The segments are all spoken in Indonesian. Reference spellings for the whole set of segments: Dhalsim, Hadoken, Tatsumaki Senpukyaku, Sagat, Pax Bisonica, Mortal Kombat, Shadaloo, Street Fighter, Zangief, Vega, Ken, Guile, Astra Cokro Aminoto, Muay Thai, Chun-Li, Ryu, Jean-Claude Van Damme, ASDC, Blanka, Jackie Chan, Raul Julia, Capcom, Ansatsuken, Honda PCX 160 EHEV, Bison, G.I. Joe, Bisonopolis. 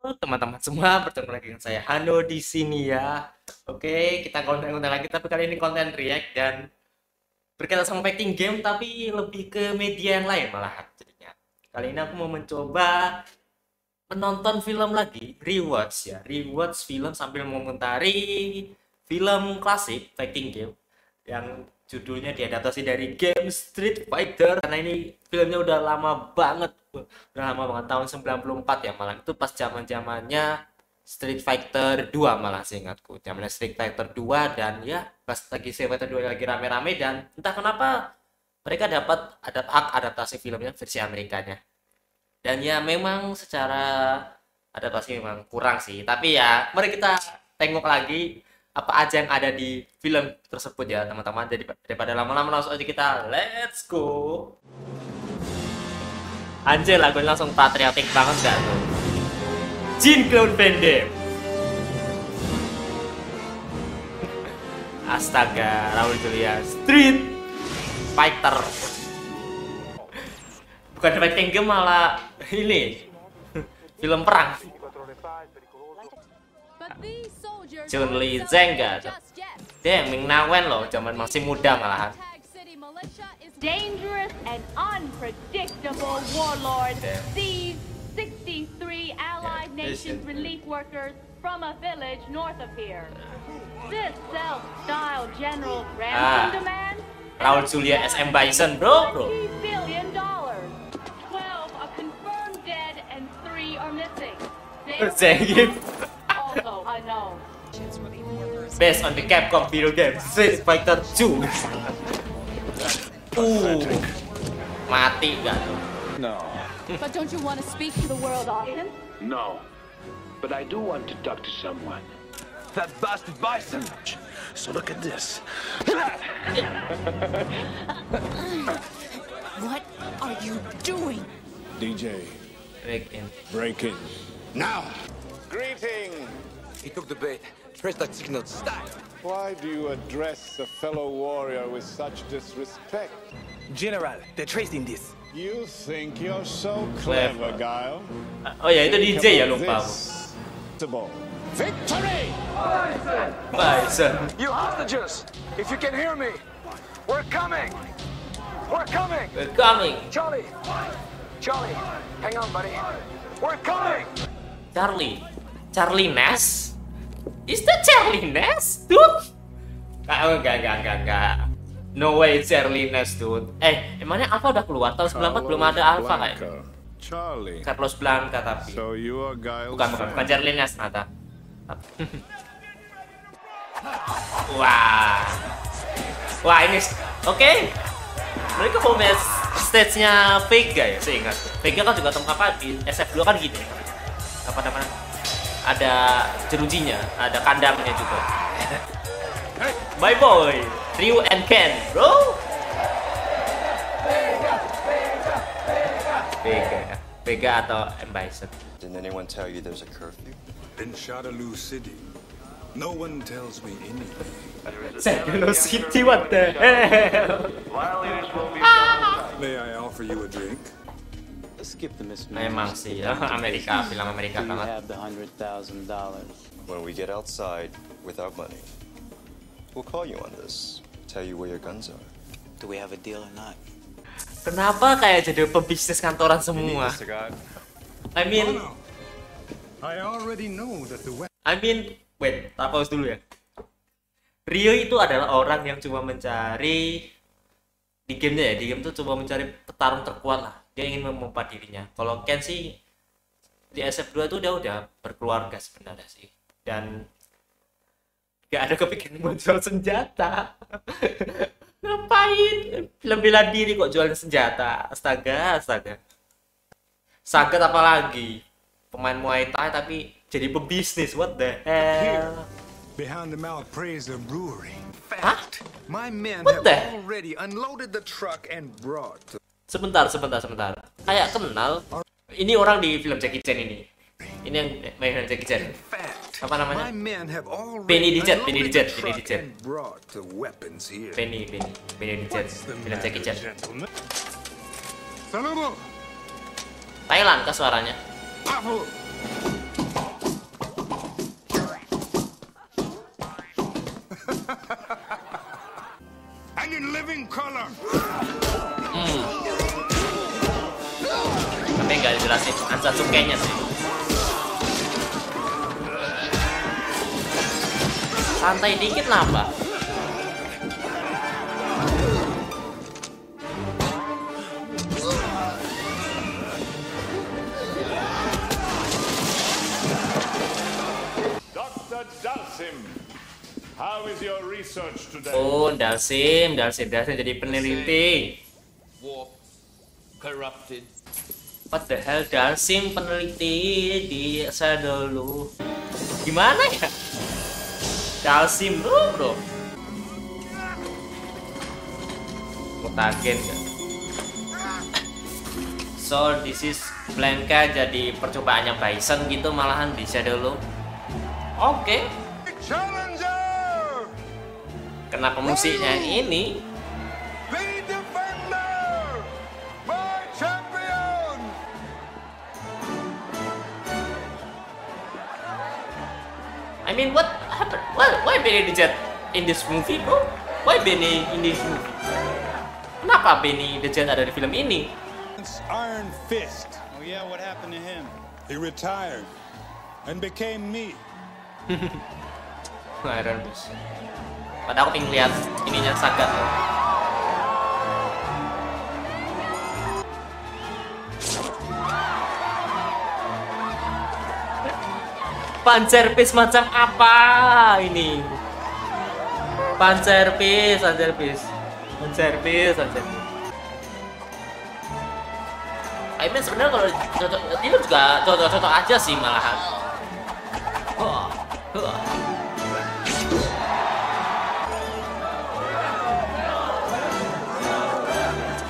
teman-teman semua, bertemu lagi dengan saya Hano di sini ya. Oke, kita konten-konten lagi, tapi kali ini konten react dan berkaitan sama fighting game tapi lebih ke media yang lain malahan jadinya. Kali ini aku mau mencoba menonton film lagi, rewatch ya. Rewatch film sambil mengomentari film klasik fighting game yang judulnya diadaptasi dari game Street Fighter, karena ini filmnya udah lama banget, tahun 94 ya malah, itu pas zaman-zamannya Street Fighter 2 malah seingatku, zamannya Street Fighter 2 dan ya pas lagi Street Fighter 2 lagi rame-rame dan entah kenapa mereka dapat hak adaptasi filmnya versi Amerikanya. Dan ya memang secara adaptasi memang kurang sih, tapi ya mari kita tengok lagi apa aja yang ada di film tersebut ya teman-teman. Jadi daripada lama-lama langsung aja kita let's go. Anjir, lagunya langsung patriotik banget gak tuh, Jean-Claude Van Damme. Astaga, Raul Julia. Street Fighter bukan fighting game malah ini film perang. Chun-Li Zangief, dia yang Ming-Nawen loh, zaman masih muda malahan. Dangerous and unpredictable warlord seized 63 allied nations relief workers from a village north of here. This self-styled general ransom demands Raul Julia SM Bison, bro. $20 billion. 12 are confirmed dead and 3 are missing. Zangief also unknown. Based on the Capcom video game Street Fighter 2. Mati gak tuh? No. But don't you want to speak to the world often? No. But I do want to talk to someone. That bastard Bison. So look at this. What are you doing? DJ. Break in. Now. Greeting. He took the bait. Press that signal. Stop. Why do you address a fellow warrior with such disrespect? General, they're tracing this. You think you're so clever, Guile? Oh yeah, itu DJ ya, lupa. Victory! Bison! You hostages! If you can hear me, we're coming! We're coming! We're coming! Charlie, hang on, buddy. We're coming! Charlie Ness? Is that Charlie Ness, dude? Enggak. No way Charlie Ness, dude. Emangnya Alpha udah keluar? Tahun 94 belum ada Alpha kayaknya. Carlos Blanka tapi. Bukan Charlie Ness, nata. Wah, ini oke. Mereka komen stage-nya Vega ya, saya ingat. Vega kan juga tempat apa di SF2 kan gitu. Apa-apa ada jerujinya, ada kandangnya juga. Bye boy, Ryu and Ken, bro. Vega atau Bison. Didn't anyone tell you there's a curfew? In Shadaloo City, no one tells me anything. Shadaloo City, what the hell? May I offer you a drink? Memang sih ya, Amerika, film Amerika banget. When we get outside without money, we'll call you on this. Tell you where your guns are. Do we have a deal or not? Kenapa kayak jadi pebisnis kantoran semua? I mean, wait, pause dulu ya. Ryu itu adalah orang yang cuma mencari di gamenya ya, di game tuh cuma mencari petarung terkuat lah. Dia ingin memompa dirinya. Kalau Ken sih di SF2 itu dia udah berkeluarga sebenarnya sih, dan gak ada kepikiran mau jual senjata. Ngapain? Film bela diri kok jual senjata? Astaga. Sangat apalagi pemain Muay Thai tapi jadi pebisnis. What the hell? Behind the malappraisal brewery. Fact. My men have already unloaded the truck and brought. Sebentar. Kayak kenal. Ini orang di film Jackie Chan ini. Ini yang main Jackie Chan. Apa namanya? Penny di Jet. Film Jackie Chan. Thailand ke suaranya. nggak dijelasin Ansatsukenya sih. Santai dikit lah, Mbak. Dr. Dhalsim, how is your research today? Oh, Dhalsim jadi peneliti. Corrupted. What the hell, Dhalsim peneliti di Shadaloo. Gimana ya? Dhalsim dulu, bro. Mutagen. So this is Blanka jadi percobaannya Bison gitu malahan di Shadaloo. Oke. Kenapa musiknya ini? I mean, what happened? Why Benny the Jet in this movie, bro? Why Benny in this movie? Kenapa Benny the Jet ada di film ini? Iron Fist. Oh yeah, what happened to him? He retired and became me. Iron Fist. Padahal aku pengen lihat ininya saga tuh. Panservis macam apa ini? Panservis. I mean sebenarnya kalau cocok, ini juga cocok-cocok aja sih malahan.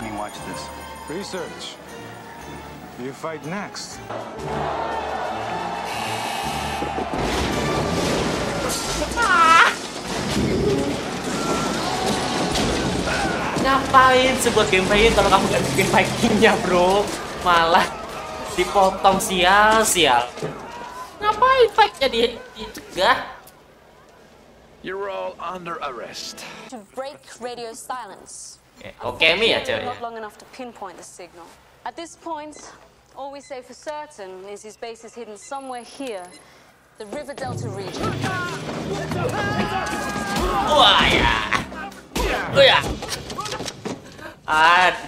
We watch this. Research. You fight next. Ngapain sebuah gameplay kalau kamu gak bikin fightingnya, bro? Malah dipotong sial. Ngapain fightnya dicegah? You're all under arrest. To break radio silence. Oke, Mi ya ceweknya. Not long enough to pinpoint the signal. At this point, all we say for certain is his base is hidden somewhere here. The River Delta region. Wah ya. Oh ya.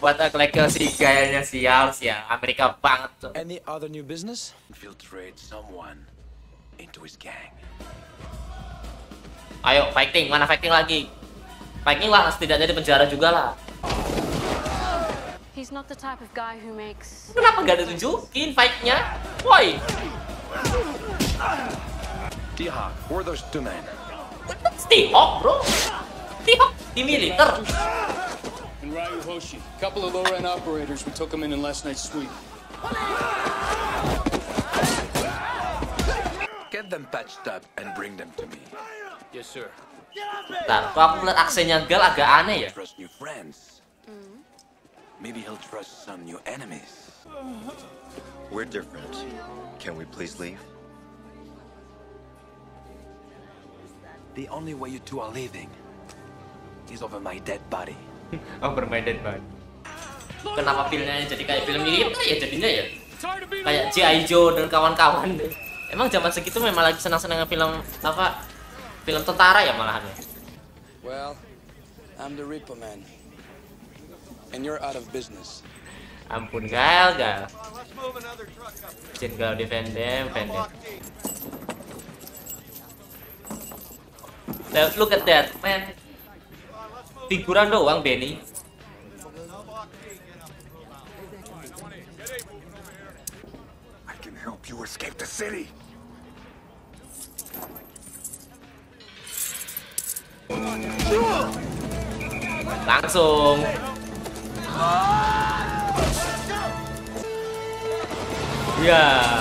Buat akal-akal sih gayanya sial. Amerika banget tuh. Any other new business? Infiltrate someone into his gang. Ayo fighting, mana fighting lagi? Fighting lah, setidaknya di penjara juga lah. He's not the type of guy who makes. Kenapa nggak ditunjukin fight-nya? Woi. Tihak, where those two men? That's Tihak, bro. Tihak, di militer. And Ryu Hoshi, couple of low-end operators, we took them in last night's sweep. Get them patched up and bring them to me. Yes, sir. Nah, kalau aku melihat aksennya Guile agak aneh ya. Trust new friends. Maybe he'll trust some new enemies. We're different. Can we please leave? The only way you two are leaving is over my dead body. Over my dead body. Kenapa filmnya jadi kayak film ini? Ya jadinya ya kayak G.I. Joe dan kawan-kawan. Emang zaman segitu memang lagi senang-senang film apa? Film tentara ya malahan. Well, I'm the Reaper Man, and you're out of business. Ampun Guile. Jean-Claude Van Damme. Look at that, man. Figuran doang, Benny. I can help you escape the city. Langsung. Ya.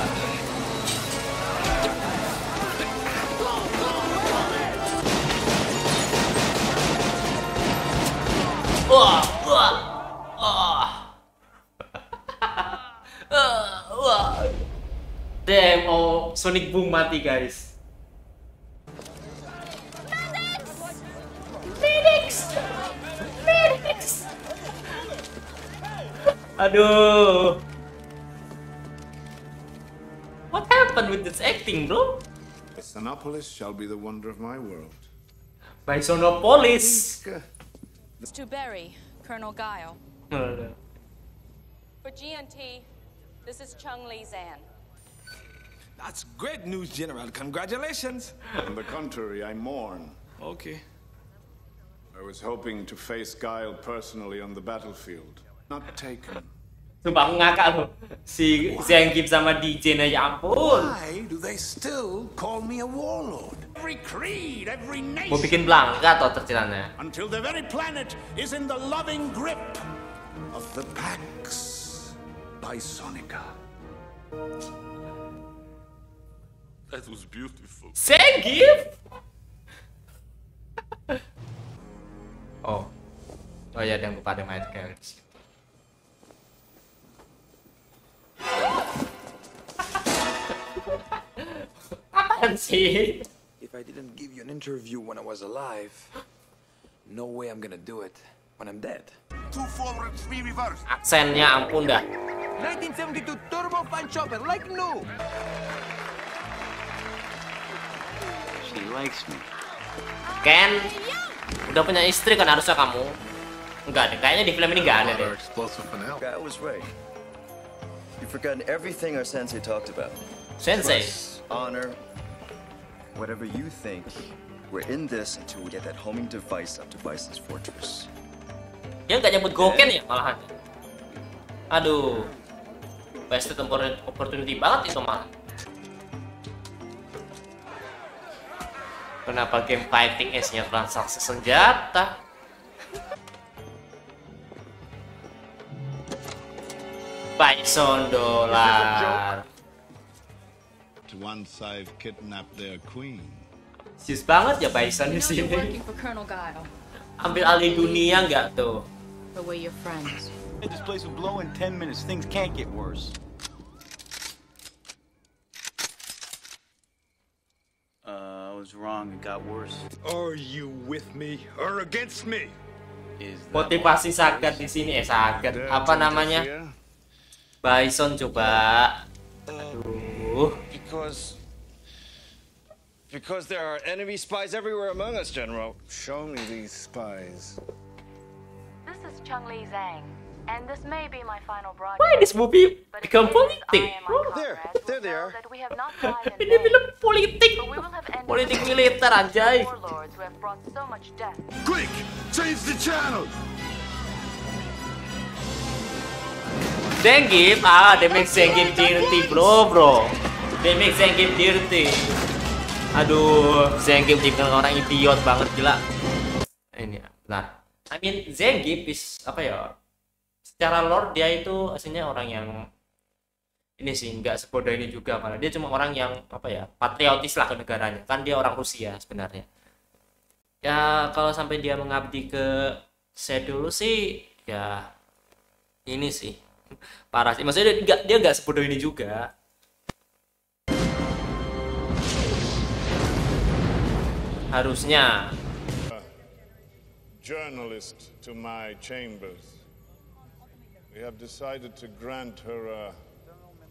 Damn, oh Sonic Boom mati guys. Medics. Aduh. happened with this acting, bro? Bisonopolis shall be the wonder of my world. Bisonopolis! It's to bury Colonel Guile. For G&T, this is Chun-Li Zan. That's great news, General. Congratulations. On the contrary, I mourn. Okay. I was hoping to face Guile personally on the battlefield. Not taken. Sumpah ngakak loh. Si Zangief sama DJ aja ampun. Why do they still call me a warlord? Every creed, every nation. Mau bikin Blanka atau tercinanya. Until the very planet is in the loving grip of the Pax Bisonica. That was beautiful. Zangief. Oh. Oh ya, dan kepada mayat kayak gitu. Apaan sih? If I didn't give you an interview when I was alive, no way I'm gonna do it when I'm dead. 2 forward, 3 reverse. Aksennya ampun dah. 1972 turbo punch chopper like new. She likes me. Ken, udah punya istri kan harusnya kamu? Enggak deh, kayaknya di film ini enggak ada deh. You've forgotten everything our sensei talked about. Sensei. Trust, honor, whatever you think. We're in this until we get that homing device up to Bison's fortress. Dia nggak nyebut Goken ya malahan. Aduh, wasted opportunity banget itu malah. Kenapa game fighting S-nya transaksi senjata? Bison dollar. Once I've kidnapped their queen. Sis banget ya Bison di sini. Ambil alih dunia nggak tuh? The way your friends. This place will blow in 10 minutes. Things can't get worse. I was wrong. It got worse. Are you with me or against me? Motivasi Sagat di sini Sagat. Apa namanya? Bison coba. Aduh. Because there are enemy spies everywhere among us, General. Show me these spies. This is Chun-Li Zhang, and this may be my final broadcast. Why this movie become politic? There they are. Ini film politik. Politik militer anjay. Quick, change the channel. Zangief, they make Zangief dirty, bro. They make Zangief dirty. Aduh, Zangief dibilang orang idiot banget gila. Ini, nah, I mean Zangief is apa ya? Secara lore dia itu aslinya orang yang ini sih nggak sebodoh ini juga malah. Dia cuma orang yang apa ya? Patriotis lah ke negaranya. Kan dia orang Rusia sebenarnya. Ya kalau sampai dia mengabdi ke Shadaloo sih, ya ini sih. Parah sih, maksudnya dia nggak sebodoh ini juga. Harusnya. Journalist to my chambers. We have decided to grant her a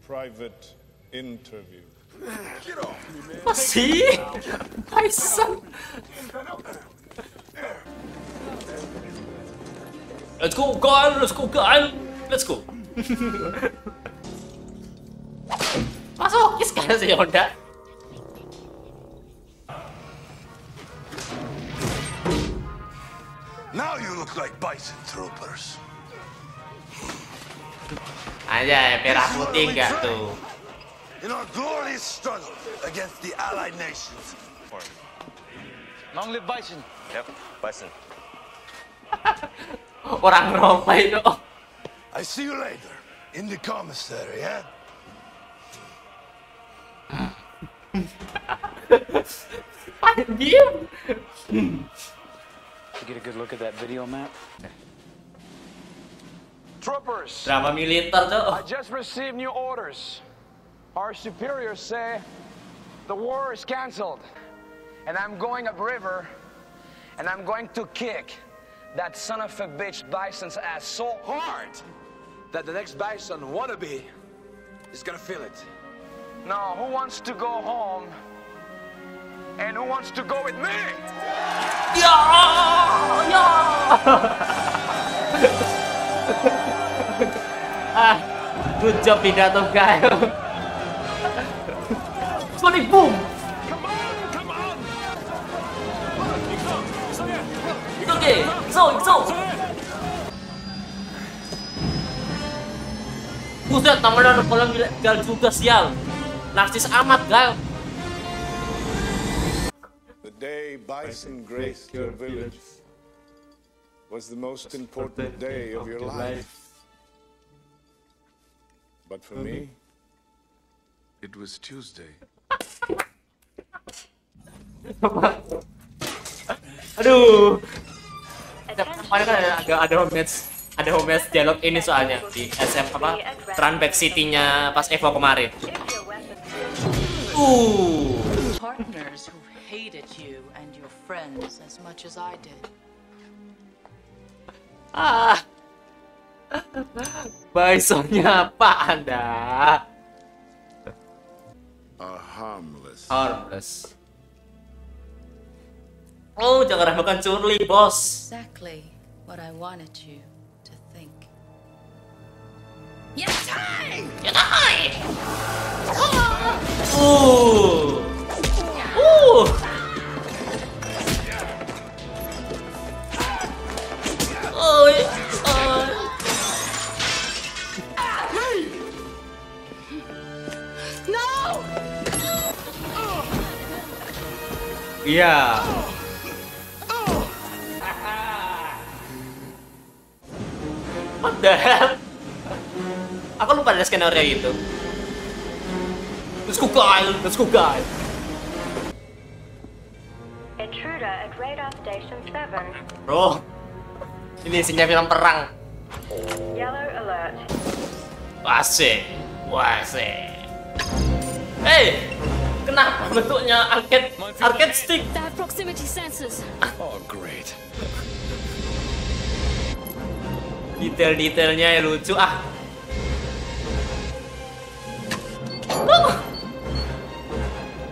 private interview. Apa sih? Bison. Let's go, Guile. Let's go, Guile. Let's go. Masuk kis kan si Honda. Now you look like bison troopers. Aja merah putih enggak tuh. In our glorious struggle against the allied nations. Long live Bison. Yep, Bison. Orang Roma itu. I see you later in the commissary, yeah? You get a good look at that video map. Troopers, I just received new orders. Our superiors say the war is cancelled, and I'm going upriver, and I'm going to kick that son of a bitch Bison's ass so hard that the next Bison wannabe is gonna feel it. Now, who wants to go home? And who wants to go with me? Yeah! Yeah! Ah, good job pidato Guile. Sonic boom. Come on, come on. It's okay. It's all. Buset, teman-teman kolam Guile juga sial. Narsis amat Guile. The day Bison graced your village was the most important day of your life. But for me, it was Tuesday. Aduh. Ada homage dialog ini soalnya di SF apa? Tranback City-nya pas Evo kemarin. Partners who hated you and your friends as much as I did. Ah, Bisonnya apa Anda? Are harmless. Oh, jangan remehkan Chun-Li, bos. Exactly what I wanted you to think. Yes, I. Oh. No. Yeah. What the hell? Aku lupa ada skenario itu. Let's go Guile. Bro, ini isinya film perang. Wase. Hey, kenapa bentuknya arcade stick? Oh great. Detail-detailnya ya lucu ah.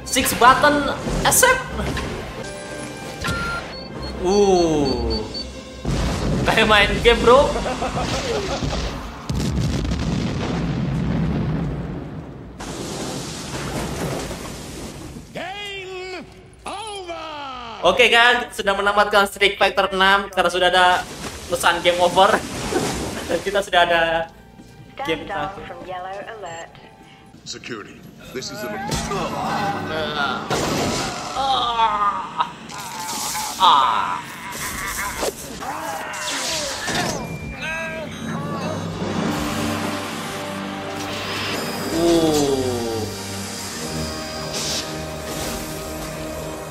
Six button accept. Kayak main game, bro. Game over. Oke, kan sudah menamatkan Street Fighter 6 karena sudah ada pesan game over. Dan kita sudah ada game satu. Security. This is the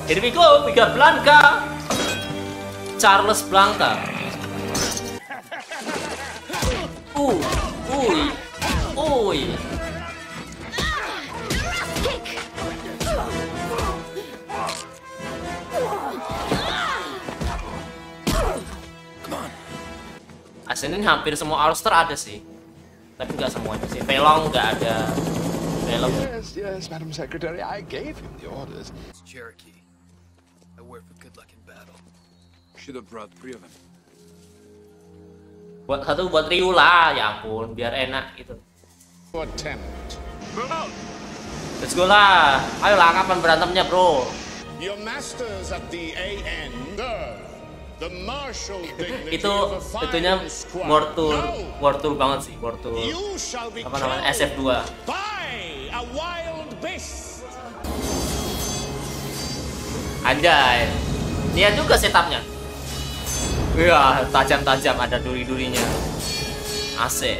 Here we go, we got Blanka. Charles Blanka. Ooh. Ini hampir semua Alster ada sih, tapi nggak semuanya sih. Pelong nggak ada. Pelong. Yes, Madam Secretary, I gave him the orders. It's Cherokee. I work for good luck in battle. Should have brought three of them. Buat Ryu lah, ya ampun, biar enak gitu. Let's go lah, ayolah kapan berantemnya bro? Your masters at the AN. Itu tentunya Mortal banget sih, Mortal apa namanya SF2. Anjay, lihat juga setupnya. Wah, tajam-tajam, ada duri-durinya. AC.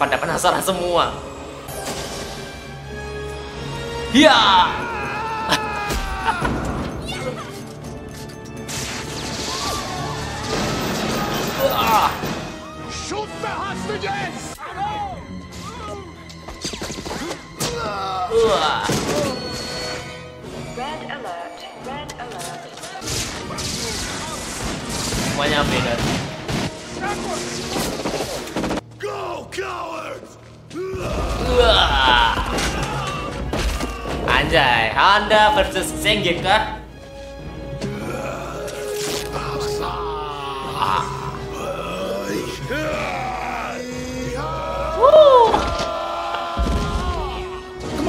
Pada penasaran semua. Ya. Shoot the hostages! Red alert. Banyak beda. Go! Anjay, Honda versus Zangief kah?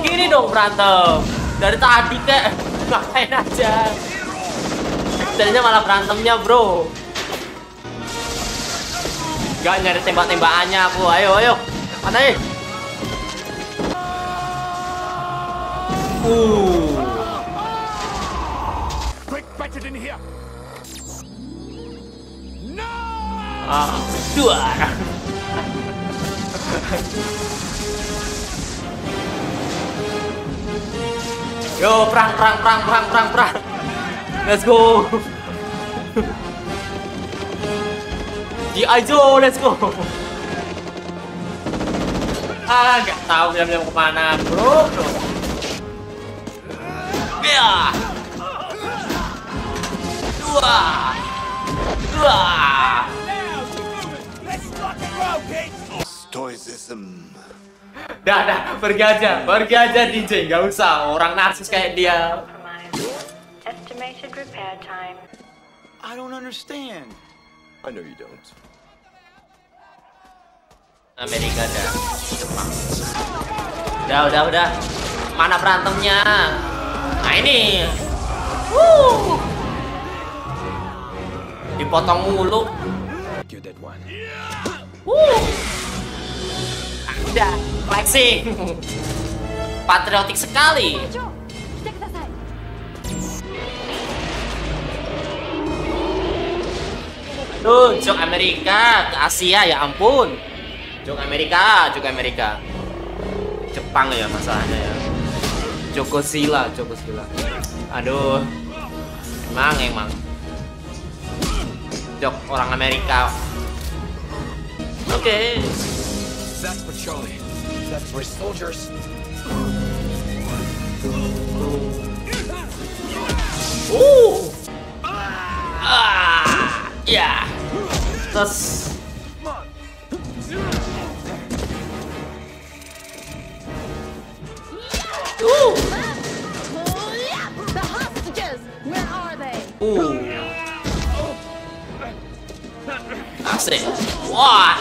Gini dong berantem. Dari tadi kek ngapain aja. Jadinya malah berantemnya, bro. Gak nyari tembak-tembakannya aku. Ayo, ayo. Mana nih? Dua. Yo, perang. Let's go. G.I. Joe, let's go. Gak tahu film-film kemana, bro. Ya. Dua. Stoicism. Dah, pergi aja DJ, nggak usah orang narsis kayak dia. Estimated repair time. I don't understand. I know you don't. Amerika dah, Jepang. Udah. Mana berantemnya? Nah ini. Dipotong mulu. Udah, flexing. Patriotik sekali. Tuh, jok Amerika ke Asia, ya ampun. Jok Amerika. Jepang ya masalahnya ya. Jokosila. Aduh. Emang. Jok orang Amerika. Oke. That's patrolling. That's for soldiers. Ya. Terus the hostages, where are they? Asik. Wah.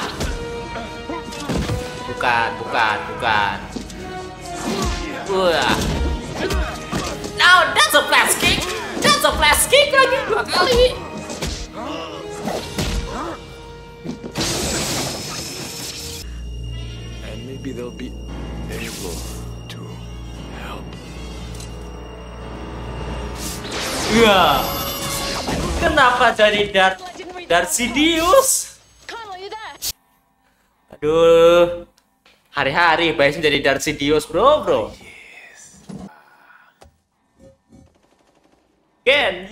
Bukan. Now that's a flash kick. Lagi dua kali. Maybe they'll be able to help. Ya. Kenapa jadi Darsidius? Aduh. Hari-hari Bison jadi Darsidius, bro. Ken,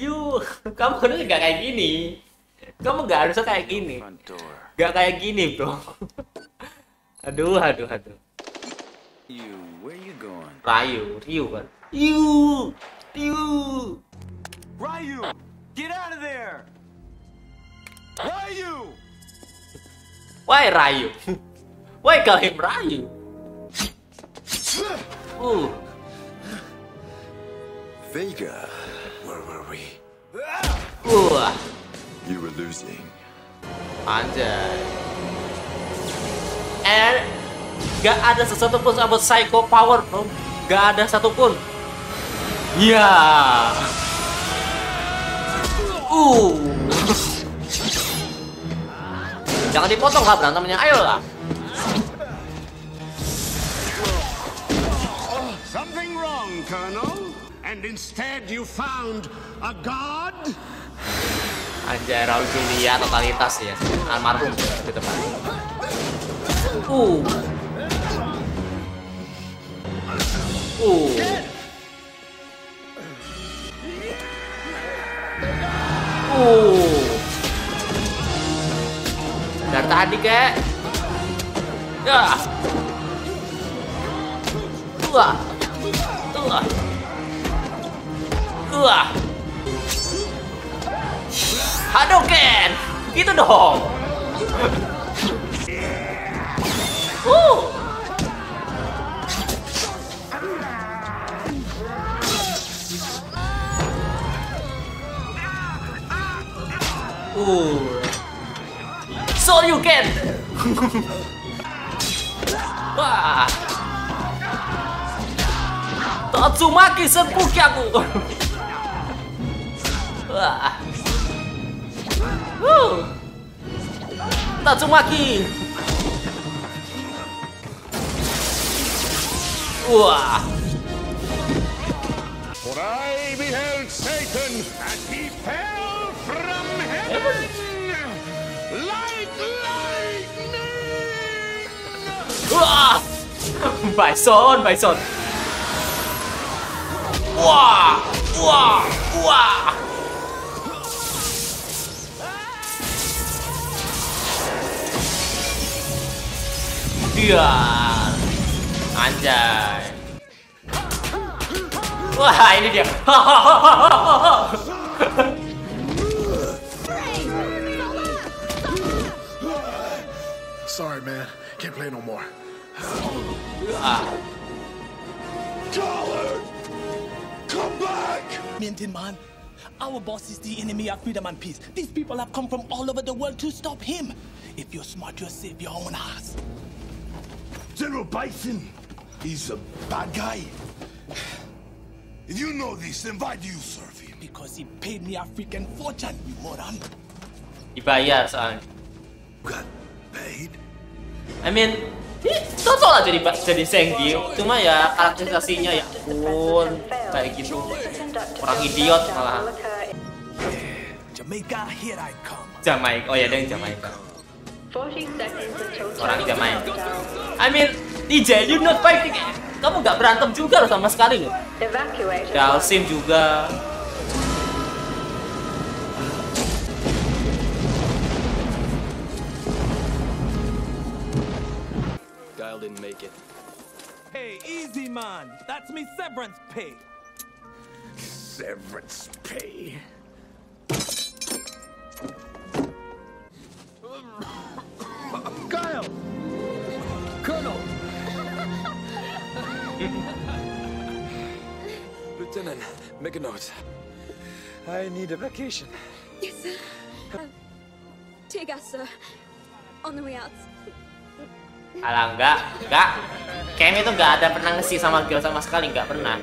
kamu harusnya nggak kayak gini. Bro. Aduh. Ryu, get out of there. Ryu. Why Ryu? Why call him Ryu? Vega, where were we? You were losing. Anjay. Gak ada sesuatu pun sama psycho power, bro. Gak ada satupun. Ya. Jangan dipotong lah berantemnya. Ayolah. Something wrong, Colonel. And instead you found a god. Anjay, Raul Julia totalitas ya. Almarhum di depan. Dari tadi kek. Hadoken. Gitu dong. Aku. So you can. Wah. Tatsumaki Senpukyaku. Wah. Tatsumaki. Wah. For I beheld Satan and he fell from heaven like lightning. Wah. Bison. Wah. Iya, anjay. Wah, ini dia. Sorry man, can't play no more. Dollar, come back. Mintin man, our boss is the enemy of freedom and peace. These people have come from all over the world to stop him. If you're smart, you'll save your own ass. General Bison, he's a bad guy. If you know this, then why do you serve him? Because he paid me a freaking fortune, you moron. Dibayar soalnya. Got paid? I mean, total aja jadi Zangief. Cuma ya karakterisasinya ya ampun kayak gitu. Orang idiot malah. Jamaica, here I come. Jamaica, oh ya deng Jamaica. Orang tidak main. I mean, DJ, you not fighting. Kamu nggak berantem juga loh sama sekali loh. Dhalsim juga. Guile didn't make it. Hey, easy man. That's me severance pay. Severance pay. Guile! Colonel! Lieutenant, make a note. I need a vacation. Yes, sir. Take us, sir. On the way out. Alah, enggak. Ken itu enggak ada pernah ngasih sama Guile sama sekali, enggak pernah.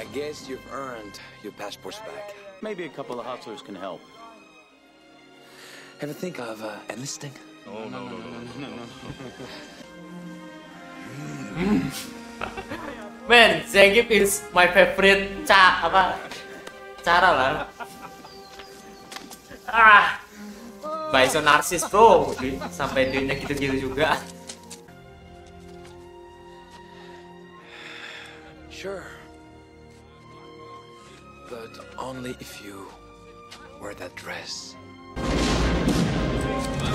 I guess you've earned your passports back. Maybe a couple of hustlers can help. Ever think of enlisting? Oh no. Man, Zangief is my favorite cara lah. Ah, Bison narsis bro, sampai dunia gitu-gitu juga. Sure, but only if you wear that dress.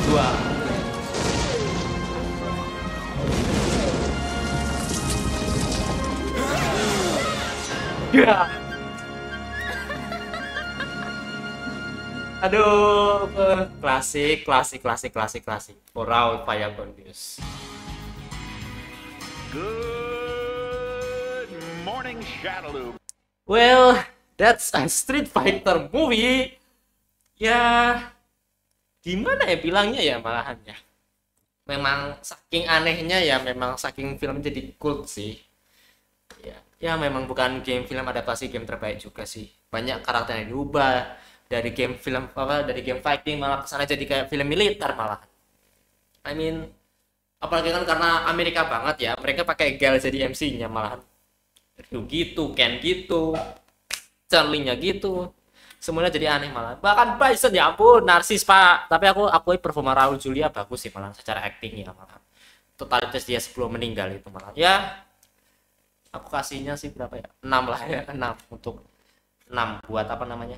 Dua. Ya. Aduh, klasik. Raul Julia. Good morning, Shadaloo. Well, that's a Street Fighter movie. Ya. Yeah. Gimana ya bilangnya ya malahan ya. Memang saking anehnya ya, memang saking film jadi cult sih. Ya memang bukan game film adaptasi game terbaik juga sih. Banyak karakter yang diubah dari game film dari game fighting malah kesana jadi kayak film militer malah. I mean, apalagi kan karena Amerika banget ya, mereka pakai Guile jadi MC-nya malahan. Ryu gitu, Ken gitu, Chun-Li-nya gitu. Semuanya jadi aneh malah. Bahkan Bison ya ampun narsis pak. Tapi aku akui performa Raul Julia bagus sih malah secara acting ya malah. Totalitas dia sebelum meninggal itu malah. Ya aku kasihnya sih berapa ya? 6 lah ya. 6 untuk 6 buat apa namanya?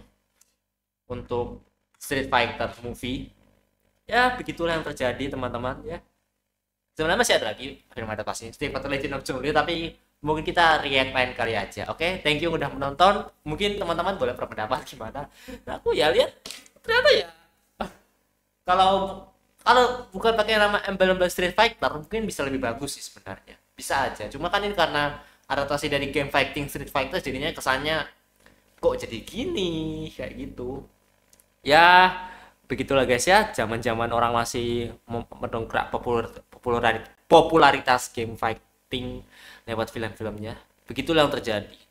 Untuk Street Fighter movie. Ya begitulah yang terjadi teman-teman ya. Sebenarnya masih ada lagi film adaptasi Street Fighter Legend of Chun-Li tapi mungkin kita react lain kali aja, oke? Thank you udah menonton. Mungkin teman-teman boleh berpendapat gimana. Nah, aku ya lihat ternyata ya. Kalau bukan pakai nama emblem Street Fighter, mungkin bisa lebih bagus sih sebenarnya. Bisa aja. Cuma kan ini karena adaptasi dari game fighting Street Fighter jadinya kesannya kok jadi gini kayak gitu. Ya begitulah guys ya, zaman-zaman orang masih mendongkrak popularitas game fighting lewat film-filmnya. Begitulah yang terjadi.